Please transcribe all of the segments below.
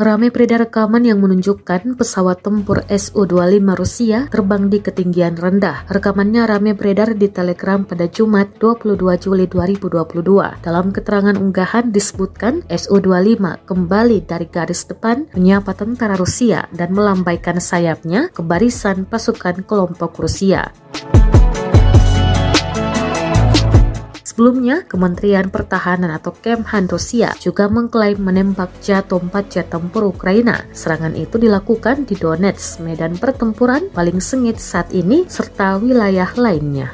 Ramai beredar rekaman yang menunjukkan pesawat tempur Su-25 Rusia terbang di ketinggian rendah. Rekamannya ramai beredar di Telegram pada Jumat 22 Juli 2022. Dalam keterangan unggahan disebutkan Su-25 kembali dari garis depan menyapa tentara Rusia dan melambaikan sayapnya ke barisan pasukan kelompok Rusia. Sebelumnya, Kementerian Pertahanan atau Kemhan Rusia juga mengklaim menembak jatuh 4 jet tempur Ukraina. Serangan itu dilakukan di Donetsk, medan pertempuran paling sengit saat ini, serta wilayah lainnya.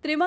Terima